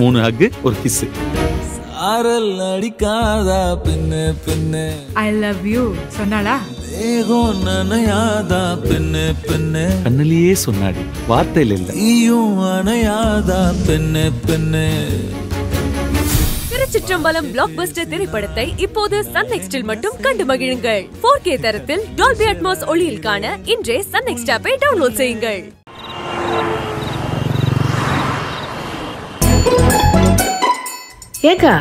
மூணு ஹக் ஒரு கிஸ். சாரல் அடிக்காதா பின்னே பின்னே. ஐ லவ் யூ சொன்னாளா? தேகம் நனையாதா பின்னே பின்னே. கண்ணிலேயே சொன்னாடி, வார்த்தையில இல்ல. நீயும் அணையாதா பின்னே பின்னே. திருச்சிற்றம்பலம் பிளாக்பஸ்டர் திரைப்படத்தை இப்போது சன் நெக்ஸ்டில் மட்டும் கண்டு மகிழுங்கள். 4K தரத்தில் டால்பி அட்மாஸ் ஒளியில் காண இன்றே சன் நெக்ஸ்ட் ஆப்பை டவுன்லோட் செய்யுங்கள். ஏகா,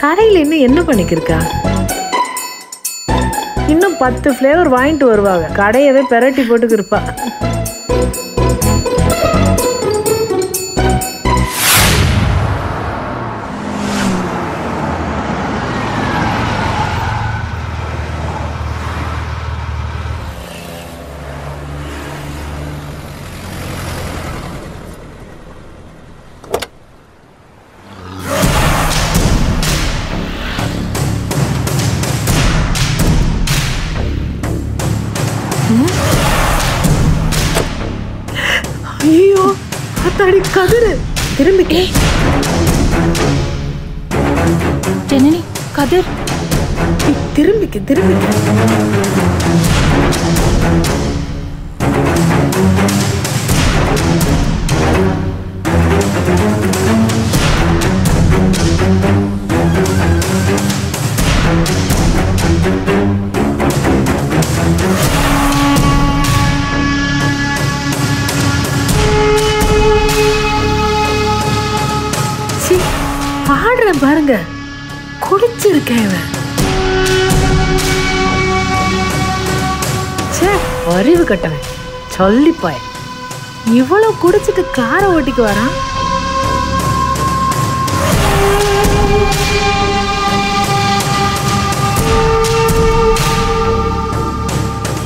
கடையில் இன்னும் என்ன பண்ணிக்கிருக்கா? இன்னும் 10 ஃப்ளேவர் வாங்கிட்டு வருவாங்க. கடையவே பெரட்டி போட்டுக்கிருப்பா. ஐயோ, ஆத்தாடி கதிரு திரும்பிட்டே. ஜனனி, கதிர் திரும்பிக்க திரும்பிக்க. பாருங்க, குடிச்சிருக்கேன். அறிவு கட்டவன் சொல்லிப்பாய், இவ்வளவு குடிச்சிட்டு காரை ஓட்டிக்கு வரான்.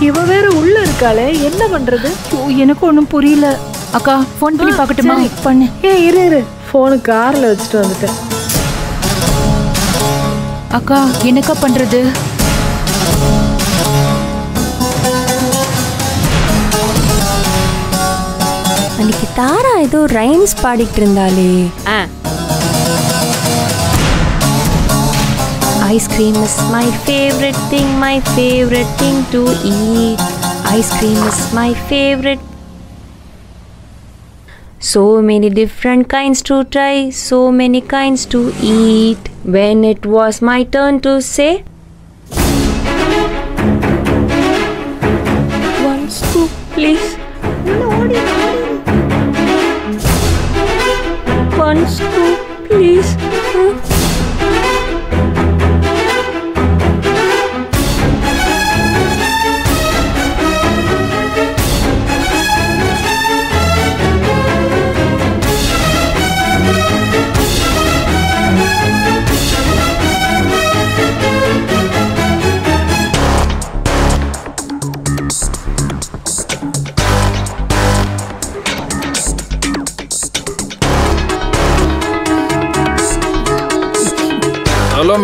இவ வேற உள்ள இருக்காளே, என்ன பண்றது? எனக்கு ஒண்ணும் புரியல. அக்கா போன் பண்ணி பாக்கட்டுமா? பண்ணு. ஏன் இரு இரு, போனு கார்ல வச்சுட்டு வந்துட்டேன். அக்கா என்னக்கா பண்றது? அன்னைக்கு தாரா ஏதோ ரைம்ஸ் பாடிட்டு இருந்தாலே, ice cream is my favourite thing to eat, ice cream is my favourite, so many different kinds to try, so many kinds to eat. When it was my turn to say, one scoop please, one scoop please,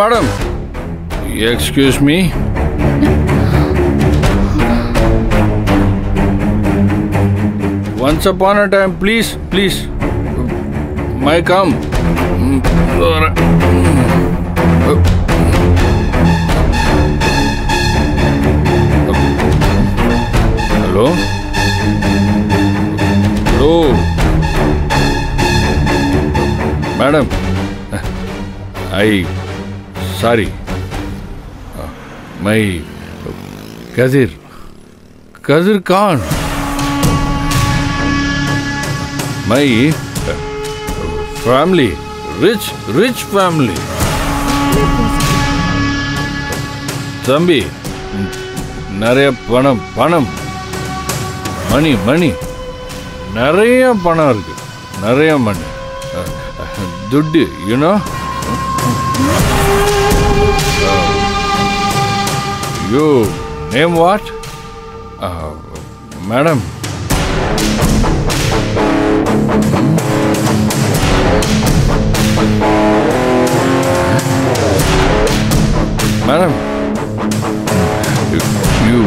madam, excuse me, once upon a time, please, please, may I come? Hello, hello madam, I sorry, my Kadir Khan, my family, rich family. Thambi, nariya panam money nariya panam irukku, nariya money, duddu, you know. You name what? Madam. Madam. You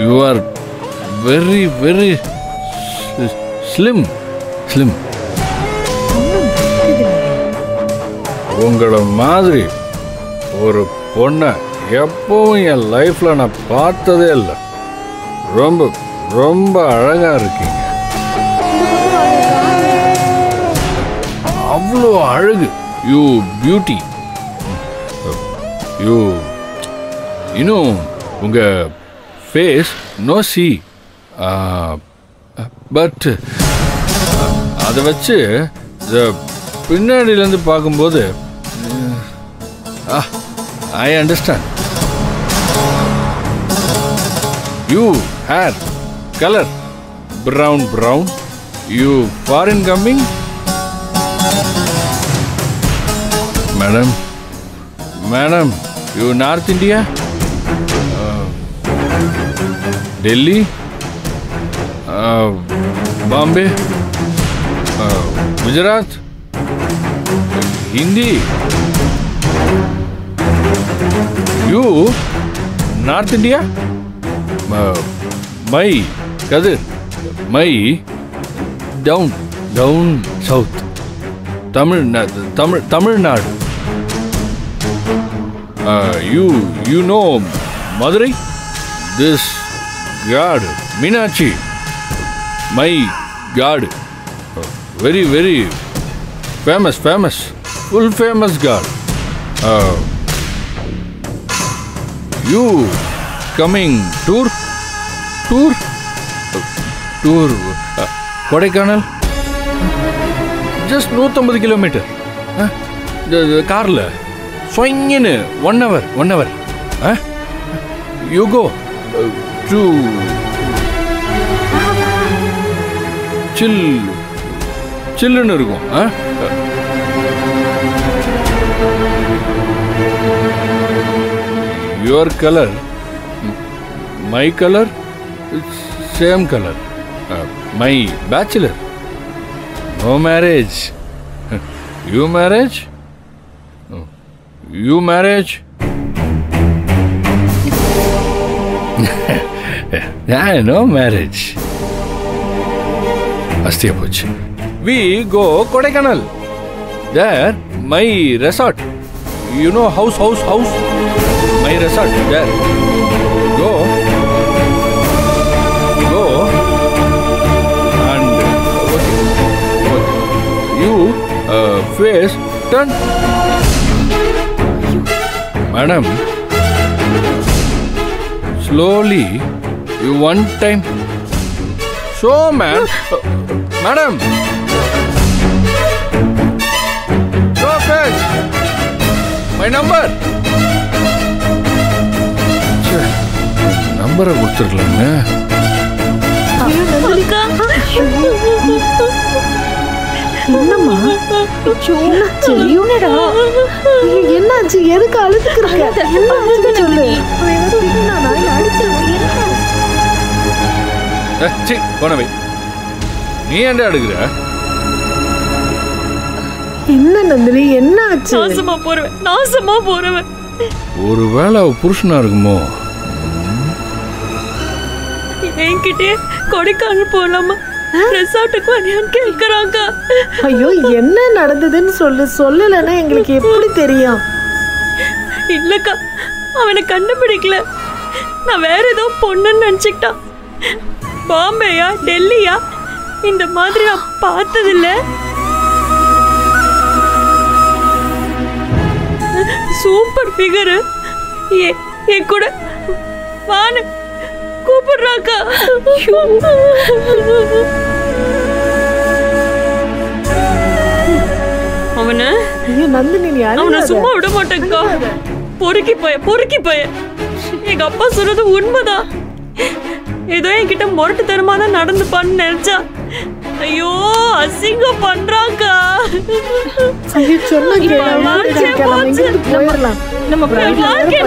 You are very slim. Ungala madri oru ponna eppavum en life la na paathadhe illa. Romba alaga irukeenga. Avlo alagu. You beauty. You know unga face no see. But adha vechu the pinnadi la ndu paakumbodhu I understand. You hair color brown. You foreign coming, madam. You North India, Delhi, Bombay, Gujarat, Hindi. You North India? My cousin, my down south. Tamil Nadu. You know Madurai? This god Meenachi, my god, very famous, full famous god. You coming tour? Kodaikanal? Just 150 kilometer. The car la. Swing in 1 hour. You go to chill in irukum. Your color, my color, same color. My bachelor, no marriage. You marriage? No. You marriage? No marriage. Astiya pochi. We go Kodaikanal. There, my resort. You know house. My resort there. Go. And you face turn. Madam, slowly, you one time. So, man, madam. Go fetch my number. Number of ஒருவேளை புருஷனா இருக்குமோ? என்கிட்டே கொடைக்கானல் போலாமா? ரெசார்ட்டுக்கு வரேன்னு கேக்குறாங்க. ஐயோ, என்ன நடந்துதுன்னு சொல்லலனா உங்களுக்கு எப்படி தெரியும்? இல்லக்கா, அவனை கண்டுபிடிக்கல. நான் வேற ஏதோ பொண்ணுன்னு நினைச்சிட்டா. பாம்பேயா, டெல்லியா, இந்த மாதிரி நான் பார்த்ததில்ல. Super figure. ஏ கூட வாணு கூப்பிடுறாக்கா. அவனை சும்மா விட மாட்டேங்கா. பொறுக்கி போய எங்க அப்பா சொல்றது உண்மைதான். ஏதோ என்கிட்ட மொரட்டு தரமாதான் நடந்துப்பான்னு நினைச்சா. ஐயோ, அசிங்க பண்றாக்கா. என்ன பண்ற?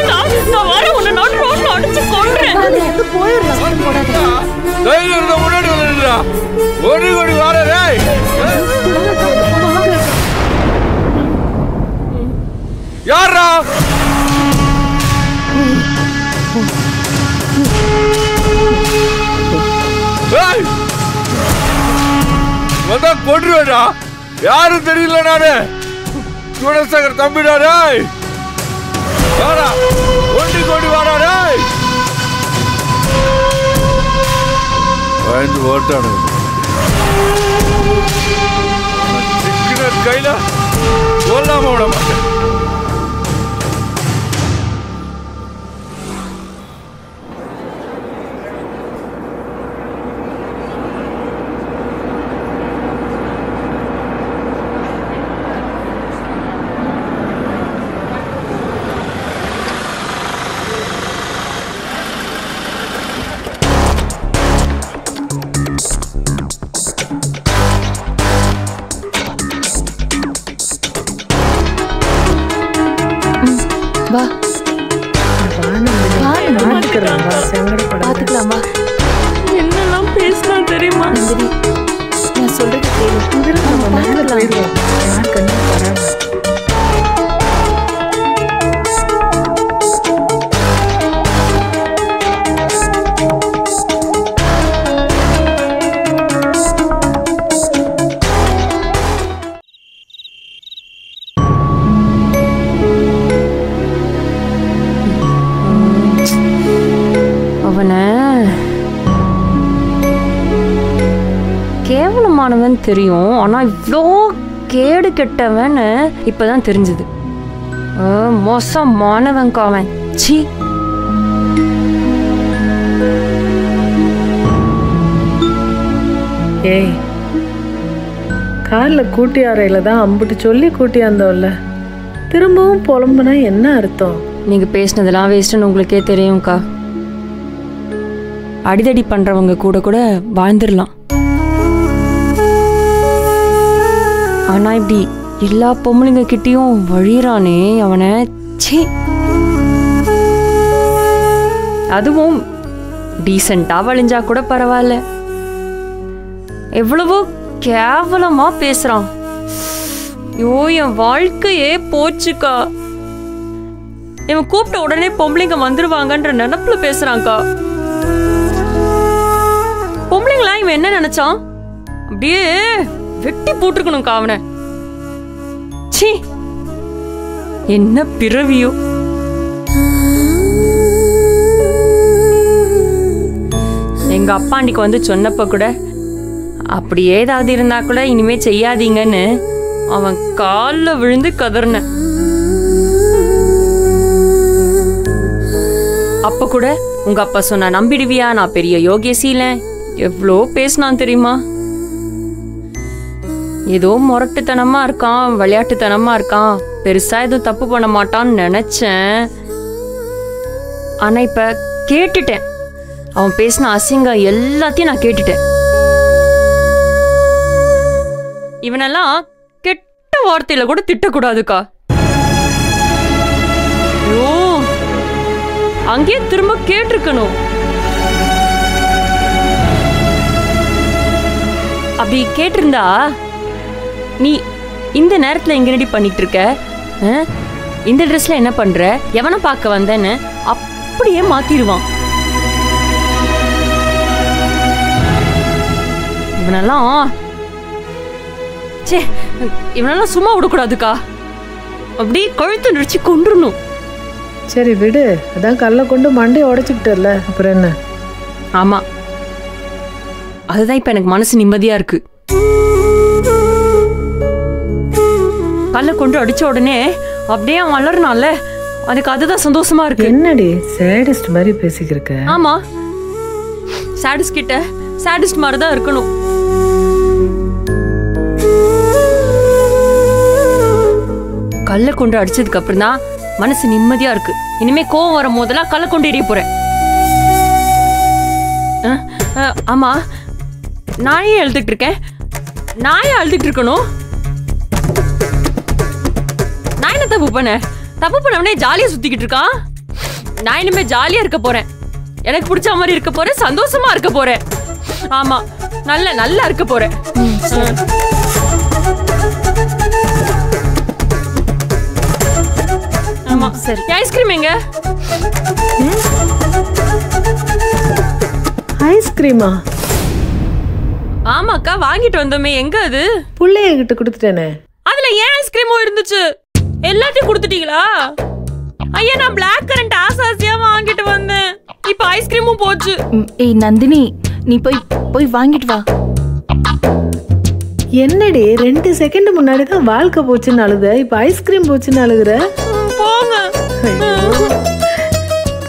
தெரியும். ஆனா இவ்ளோ கேடு கெட்டவன்னு இப்பதான் தெரிஞ்சது. மோசமானவன் காவன். சி ஏய், கார்ல கூட்டி அறையில தான் அம்புட்டு சொல்லி கூட்டியாந்தோம்ல, திரும்பவும் புலம்புனா என்ன அர்த்தம்? நீங்க பேசினதெல்லாம் வேஸ்ட்னு உங்களுக்கே தெரியும்க்கா. அடிதடி பண்றவங்க கூட கூட வாழ்ந்துடலாம். ஆனா இப்படி எல்லா பொம்பளைங்க கிட்டேயும் வழியிறானே அவனை. சே, அதுவும் டீசெண்டா வழிஞ்சா கூட பரவாயில்ல, எவ்வளவோ கேவலமா பேசுறான். ஐயோ, என் வாழ்க்கையே போச்சுக்கா. இவன் கூப்பிட்ட உடனே பொம்பளைங்க வந்துருவாங்கன்ற நினப்புல பேசுறான்க்கா. பொம்பளைங்களா இவன் என்ன நினைச்சான்? அப்படியே வெட்டி போட்டிருக்கணும் காவனை. சீ, என்ன பிறவியோ. எங்க அப்பா அன்னைக்கு வந்து சொன்னப்ப கூட, அப்படி ஏதாவது இருந்தா கூட இனிமே செய்யாதீங்கன்னு அவன் காலில் விழுந்து கதறின. அப்ப கூட உங்க அப்பா சொன்னா நம்பிடுவியா, நான் பெரிய யோகியசீல எவ்வளோ பேசினான் தெரியுமா? ஏதோ முரட்டுத்தனமா இருக்கான், விளையாட்டுத்தனமா இருக்கான், பெருசா எதுவும் தப்பு பண்ண மாட்டான்னு நினைச்சேன். ஆனா இப்ப கேட்டுட்டேன், அவன் பேசின அசிங்கம் எல்லாத்தையும் நான் கேட்டுட்டேன். இவனெல்லாம் கெட்ட வார்த்தையில கூட திட்டக்கூடாதுக்கா. ஐயோ, அங்கேயே திரும்ப கேட்டிருக்கணும். அப்படி கேட்டிருந்தா, நீ இந்த நேரத்தில் எங்க ரெடி பண்ணிட்டு இருக்க, இந்த ட்ரெஸ்ல என்ன பண்ற, எவனை பார்க்க வந்தேன்னு அப்படியே மாத்திடுவான். இவனெல்லாம் சும்மா விடக்கூடாதுக்கா, அப்படி கழுத்து நடிச்சு கொண்டுடணும். சரி விடு, அதான் கல்ல கொண்டு மண்டையை உடைச்சுக்கிட்டல, அப்புறம் என்ன? ஆமா, அதுதான் இப்ப எனக்கு மனசு நிம்மதியா இருக்கு. கல்ல கொண்டு அடிச்ச உடனே அப்படியே வளர்னால அதுக்கு அதுதான் சந்தோஷமா இருக்கு. என்னடி சேடிஸ்ட் மாதிரி பேசிக்கிறக்க? ஆமா, சேடிஸ்ட் கிட்ட சேடிஸ்ட் மாதிரி தான் இருக்கணும். கல்ல கொண்டு அடிச்சதுக்கு அப்புறம் தான் மனசு நிம்மதியா இருக்கு. இனிமே கோவம் வரும் போதெல்லாம் கல்ல கொண்டு எறிய போறேன். ஆமா, நானே அழுதுட்டு இருக்கேன், நானே அழுதுட்டு இருக்கணும். நான் என்ன தப்பு பண்ண? தப்பு பண்ணவனே ஜாலியா சுத்திக்கிட்டு இருக்கான். நான் இனிமே ஜாலியா இருக்க போறேன், எனக்கு பிடிச்ச மாதிரி இருக்க போறேன், சந்தோஷமா இருக்க போறேன். ஆமா, நல்லா நல்லா இருக்க போறேன். ஆமா சரி, ஐஸ்கிரீம் எங்க? ஐஸ்கிரீமா? ஆமாக்கா வாங்கிட்டு வந்தோமே, எங்க அது? புள்ளைய கிட்ட கொடுத்துட்டேனே. அதுல ஏன் ஐஸ்கிரீமோ இருந்துச்சு? எல்லாத்தையும் கொடுத்துட்டீங்களா? ஐயா நான் பிளாக் கரண்ட் ஆசாசியா வாங்கிட்டு வந்தேன், இப்ப ஐஸ்கிரீமும் போச்சு. ஏய் நந்தினி, நீ போய் போய் வாங்கிட்டு வா. என்னடி 2 செகண்ட் முன்னாடி தான் வாழ்க்கை போச்சுன்னு அழுத, இப்ப ஐஸ்கிரீம் போச்சுன்னு அழுகுற? போங்க,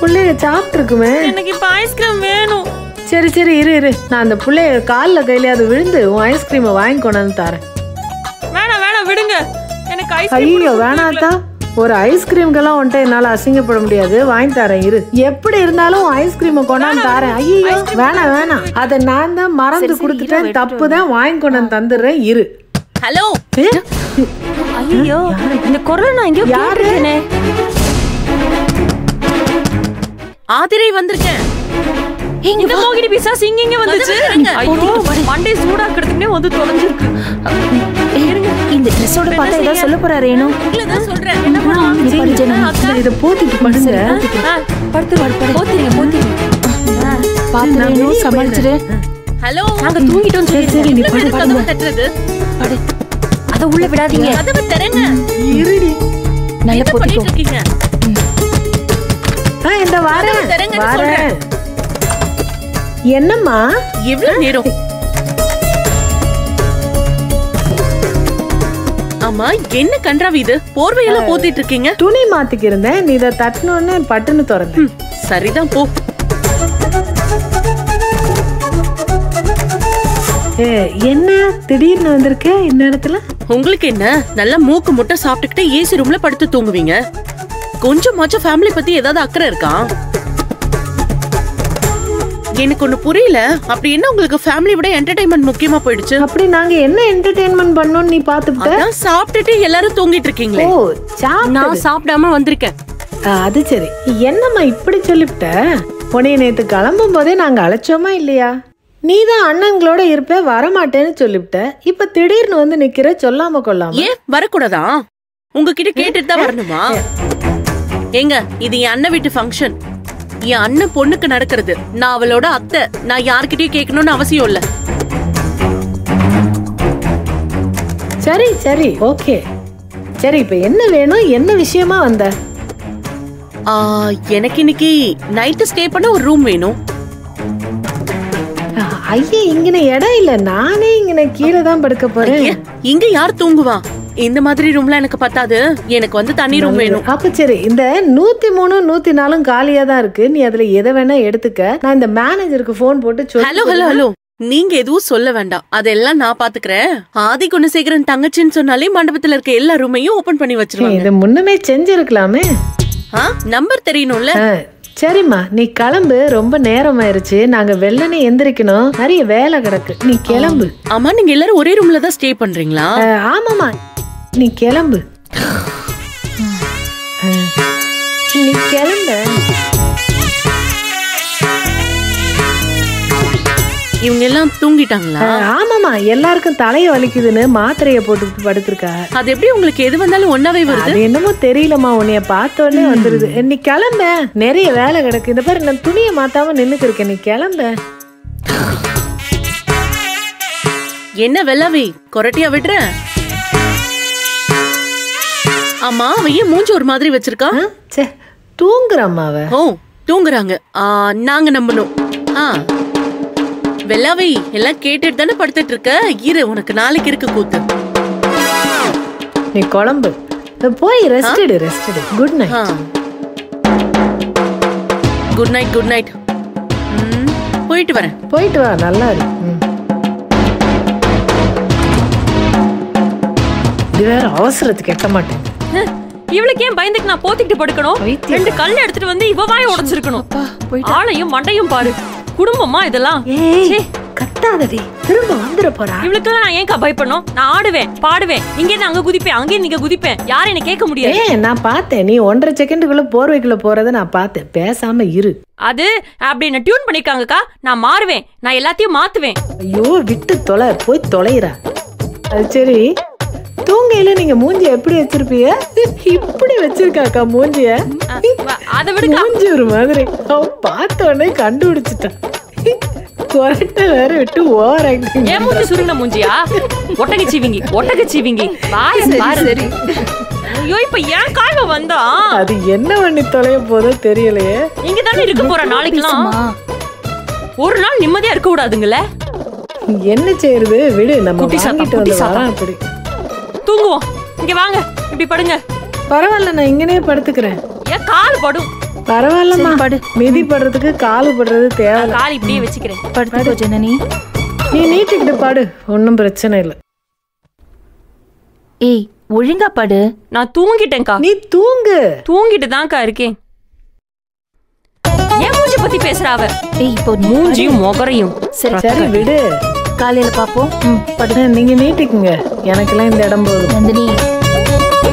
புள்ளைய சாப்பிட்டு இருக்குமே. எனக்கு இப்ப ஐஸ்கிரீம் வேணும். சரி சரி இரு இரு, நான் அந்த புள்ளைய காலில் கையிலையாவது விழுந்து உன் ஐஸ்கிரீமை வாங்கி கொண்டாந்து தரேன். வேணாம் வேணாம் விடுங்க, எனக்கு ஐஸ்கிரீம் வேணாத்தா. ஒரு ஐஸ்கிரீம்கெல்லாம் வந்துட்டு என்னால் அசிங்கப்பட முடியாது, வாங்கி தரேன் இரு. எப்படி இருந்தாலும் ஐஸ்கிரீமை கொண்டாந்து தரேன். ஐயோ வேணாம் வேணாம், அதை நான் தான் மறந்து கொடுத்துட்டேன், தப்பு தான், வாங்கி கொண்டாந்து தந்துடுறேன் இரு. ஹலோ, ஐயோ இந்த கொரோனா எங்கேயோ யாருனே. ஆதிரை வந்திருக்கேன். இந்த மோகினி பீசா சிங்கிங்க வந்துச்சு. ஐயோ மண்டே சூடா கிடத்துனே வந்து தொலைஞ்சிருக்கு. இந்த ட்ரெஸ்ஸோட பார்த்தா ஏதா சொல்ல போறாரு? ஏனோ இல்ல தான் சொல்றேன். என்ன பண்ணலாம் தெரியுமா? இத போத்திட்டு படுங்க. படுத்து படுத்து போத்திங்க போத்திங்க. பாத்துறேனோ சமாளிச்சிரு. ஹலோ நாங்க தூங்கிட்டோம் சொல்றீங்க, நீ படுத்து படுத்து தட்டுறது. அட அத உள்ள விடாதீங்க. கதவு தரேங்க. இருடி. நல்ல போத்திட்டு இருக்கீங்க. ஆ இந்த வாரம் தரேங்கன்னு சொல்றேன். என்னம்மா எவ்வளவு நேரம்? அம்மா என்ன கன்றாவி இது? போர்வையெல்லாம் போத்திட்டு இருக்கீங்க. துணி மாத்திக்க இருந்தேன், நீ இதை தட்டணும்னு பட்டுன்னு திறந்து. சரிதான் போ. என்ன திடீர்னு வந்திருக்கே இந்த இடத்துல? உங்களுக்கு என்ன, நல்லா மூக்கு முட்டை சாப்பிட்டுக்கிட்டே ஏசி ரூம்ல படுத்து தூங்குவீங்க. கொஞ்சமாச்சும் ஃபேமிலி பத்தி ஏதாவது அக்கறை இருக்கா? எனக்கு ஒண்ணு புரியல, அப்படி என்ன உங்களுக்கு ஃபேமிலி விட என்டர்டெயின்மெண்ட் முக்கியமா போயிடுச்சு? அப்படி நாங்க என்ன என்டர்டெயின்மெண்ட் பண்ணோம் நீ பாத்துக்கிட்ட? நான் சாப்பிட்டுட்டு எல்லாரும் தூங்கிட்டு இருக்கீங்களே. ஓ நான் சாப்பிடாம வந்திருக்கேன். அது சரி. என்னம்மா இப்படி சொல்லிவிட்ட? உனைய நேத்து கிளம்பும் போதே நாங்க அழைச்சோமா இல்லையா? நீ தான் அண்ணன்களோட இருப்ப வரமாட்டேன்னு சொல்லிவிட்ட, இப்ப திடீர்னு வந்து நிக்கிற, சொல்லாம கொள்ளாம. ஏன் வரக்கூடாதா? உங்ககிட்ட கேட்டுட்டு தான் வரணுமா? ஏங்க இது என் அண்ணன் வீட்டு ஃபங்க்ஷன், என் அண்ணன் பொண்ணுக்கு நடக்கிறது. நான் அவளோட அத்தை, நான் யார்கிட்டயும் கேட்கணும்னு அவசியம் இல்ல. சரி சரி ஓகே. சரி இப்ப என்ன வேணும், என்ன விஷயமா வந்த? எனக்கு இன்னைக்கு நைட்டு ஸ்டே பண்ண ஒரு ரூம் வேணும். ஐயா இங்கன இடம் இல்ல, நானே இங்கன கீழே தான் படுக்க போறேன். இங்க யார் தூங்குவா? இந்த மாதிரி ரூம்ல எனக்கு பத்தாது, எனக்கு வந்து தனி ரூம் வேணும். அப்ப சரி, இந்த 103, 104 காலியா தான் இருக்கு, நீ அதுல எதை வேணா எடுத்துக்க. நான் இந்த மேனேஜருக்கு போன் போட்டு. ஹலோ ஹலோ ஹலோ, நீங்க எதுவும் சொல்ல வேண்டாம், அதெல்லாம் நான் பாத்துக்கிறேன். ஆதி குணசேகரன் தங்கச்சின்னு சொன்னாலே மண்டபத்துல இருக்க எல்லா ரூமையும் ஓபன் பண்ணி வச்சிருவாங்க. இத முன்னமே செஞ்சிருக்கலாமே, நம்பர் தெரியணும்ல. சரிம்மா நீ கிளம்பு, ரொம்ப நேரம் ஆயிருச்சு, நாங்க வெள்ளனே எந்திரிக்கணும், நிறைய வேலை கிடக்கு, நீ கிளம்பு. ஆமா நீங்க எல்லாரும் ஒரே ரூம்ல தான் ஸ்டே பண்றீங்களா? ஆமாமா நீ கிளம்பு, நீ கிளம்பு. இவங்க எல்லாம் தூங்கிட்டாங்களா? ஆமாமா எல்லாருக்கும் தலைய வலிக்குதுன்னு மாத்திரைய போட்டு படுத்திருக்கா. அது எப்படி உங்களுக்கு எது வந்தாலும் ஒன்னாவே வருது? என்னமோ தெரியலமா, உன்னைய பார்த்தோன்னே வந்துருது. நீ கிளம்ப, நிறைய வேலை கிடக்கு. இந்த பாரு நான் துணியை மாத்தாம நின்னுக்கு இருக்கேன், நீ கிளம்ப. என்ன வெள்ளவி கொரட்டியா விடுற? அம்மா அவன் மூஞ்ச ஒரு மாதிரி வச்சிருக்கான். தூங்குறாமாவ? ஓ தூங்குறாங்க, நாங்க நம்பணும். வெள்ளாவை எல்லாம் கேட்டுட்டு தானே படுத்துட்டு இருக்க, இரு உனக்கு நாளைக்கு இருக்கு கூத்து. நீ குழம்பு போய் ரெஸ்ட் எடு, ரெஸ்ட் எடு. Good night. Good night good night. போயிட்டு வரேன். போயிட்டு வா, நல்லா இருக்கு. இது வேற அவசரத்துக்கு எட்ட மாட்டேன். இவளுக்கு ஏன் பயந்துக்கு நான் போத்திட்டு படுக்கணும்? ரெண்டு கல் எடுத்துட்டு வந்து இவவாய் உடைச்சிருக்கணும். ஆளையும் மண்டையும் பாரு, குடும்பமா இதெல்லாம். கத்தாதடி. திரும்ப வந்துற போறா. இவளுக்கெல்லாம் நான் ஏன் பயப்படணும்? நான் ஆடுவேன், பாடுவேன், இங்கே இருந்து அங்க குதிப்பேன், அங்கே நீங்க குதிப்பேன், யாரும் என்ன கேட்க முடியாது. ஏன் நான் பார்த்தேன், நீ 1.5 செகண்டுக்குள்ள போர்வைக்குள்ள போறத நான் பார்த்தேன். பேசாம இரு. அது அப்படின்னு டியூன் பண்ணிருக்காங்கக்கா. நான் மாறுவேன், நான் எல்லாத்தையும் மாத்துவேன். ஐயோ விட்டு தொலை, போய் தொலைறா. சரி, தூங்கையில நீங்க மூஞ்சி எப்படி வச்சிருப்பீங்க? இப்படி வச்சிருக்காக்கா மூஞ்சிய. அதை விட மூஞ்சி ஒரு மாதிரி. அவன் பார்த்த உடனே கண்டுபிடிச்சிட்டான். கொரட்டை வேற விட்டு ஓவர் ஆக்டிங். ஏன் மூஞ்சி சுருங்கின மூஞ்சியா? ஒட்டகச்சிவிங்கி, ஒட்டகச்சிவிங்கி. சரி, ஐயோ இப்ப ஏன் கால்வ வந்தா? அது என்ன பண்ணி தொலைய போதோ தெரியலையே. இங்க தானே இருக்க போற நாளைக்கெல்லாம். ஒரு நாள் நிம்மதியா இருக்க கூடாதுங்கள. என்ன செய்யறது விடு. நம்ம வாங்கிட்டு வந்து வரோம். அப்படி தூங்குவோம். இங்க வாங்க, இப்படி படுங்க. பரவாயில்ல, நான் இங்கனே படுத்துக்கிறேன். ஏன் கால் படும்? பரவாயில்லம்மா, படு. மிதி படுறதுக்கு கால் படுறது தேவை. கால் இப்படியே வச்சுக்கிறேன். படுத்துக்கோ ஜனனி, நீ நீட்டிக்கிட்டு பாடு, ஒன்றும் பிரச்சனை இல்லை. ஏய் ஒழுங்கா படு. நான் தூங்கிட்டேன்க்கா. நீ தூங்கு. தூங்கிட்டு தான்க்கா இருக்கேன். ஏன் மூஞ்சி பத்தி பேசுறாவ? ஏய் இப்போ மூஞ்சியும் முகரையும். சரி சரி விடு, காலையில பாப்போம். படுங்க, நீங்க நீட்டிக்குங்க. எனக்கெல்லாம் இந்த இடம் போதும். நந்தினி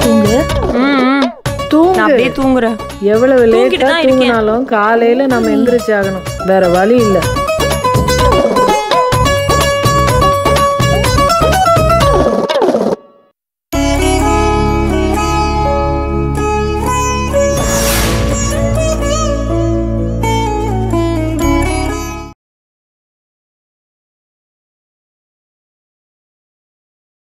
தூங்கு. தூங்கு, நான் அப்படியே தூங்குறேன். எவ்வளவு லேட்டா தூங்கினாலும் காலையில நாம எந்திரிச்சாகணும், வேற வழி இல்லை.